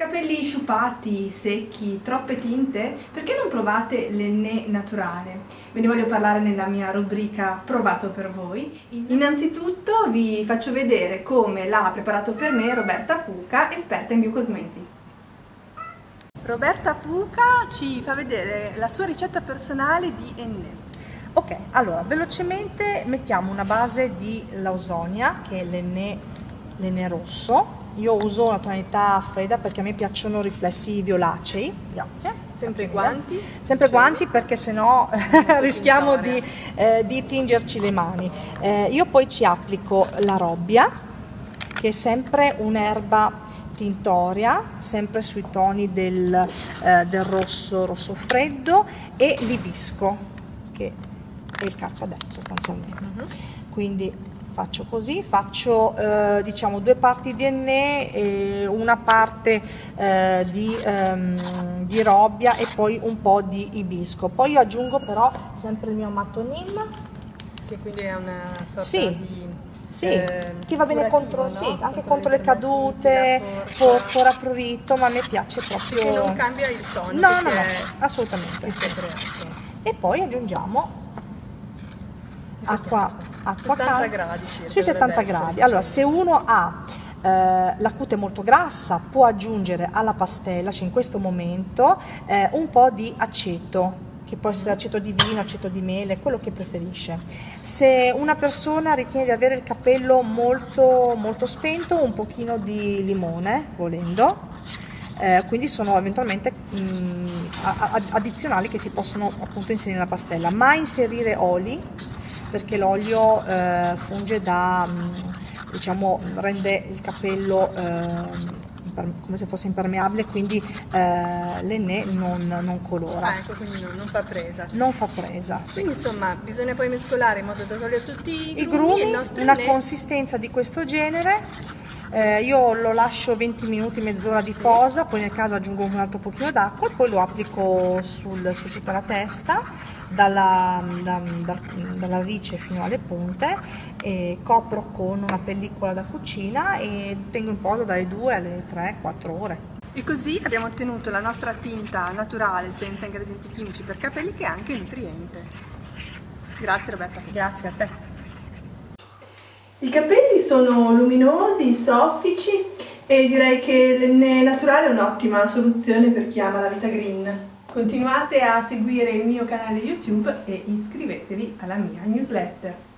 Capelli sciupati, secchi, troppe tinte? Perché non provate l'ennè naturale? Ve ne voglio parlare nella mia rubrica Provato per voi. Innanzitutto vi faccio vedere come l'ha preparato per me Roberta Puca, esperta in biocosmesi. Roberta Puca ci fa vedere la sua ricetta personale di ennè. Ok, allora velocemente mettiamo una base di lausonia, che è l'ennè rosso. Io uso una tonalità fredda perché a me piacciono riflessi violacei. Grazie. Sempre guanti? Sempre guanti, perché sennò rischiamo di tingerci le mani. Io poi ci applico la robbia, che è sempre un'erba tintoria, sempre sui toni del rosso freddo, e l'ibisco, che è il KD sostanzialmente. Quindi faccio così, faccio diciamo due parti di ennè, e una parte di robbia e poi un po' di ibisco. Poi io aggiungo però sempre il mio amato Nim, che quindi è una sorta che va bene contro, no? Anche contro le cadute, porpora, prurito, ma a me piace proprio. Perché non cambia il tono? No, assolutamente. E poi aggiungiamo acqua 70 gradi sui 70 gradi. Allora, se uno ha la cute molto grassa, può aggiungere alla pastella, cioè in questo momento, un po' di aceto, che può essere aceto di vino, aceto di mele, quello che preferisce. Se una persona ritiene di avere il capello molto spento, un pochino di limone, volendo. Quindi sono eventualmente addizionali che si possono appunto inserire nella pastella. Mai inserire oli, perché l'olio funge da, diciamo, rende il capello come se fosse impermeabile, quindi l'ennè non colora. Ecco, quindi non fa presa. Non fa presa. Sì. Quindi insomma bisogna poi mescolare in modo da togliere tutti i grumi, una consistenza di questo genere. Io lo lascio 20 minuti, mezz'ora di posa, poi nel caso aggiungo un altro pochino d'acqua e poi lo applico su tutta la testa, dalla radice fino alle punte, e copro con una pellicola da cucina e tengo in posa dalle 2 alle 3-4 ore. E così abbiamo ottenuto la nostra tinta naturale senza ingredienti chimici per capelli, che è anche nutriente. Grazie Roberta. Grazie a te. I capelli sono luminosi, soffici, e direi che l'ennè naturale è un'ottima soluzione per chi ama la vita green. Continuate a seguire il mio canale YouTube e iscrivetevi alla mia newsletter.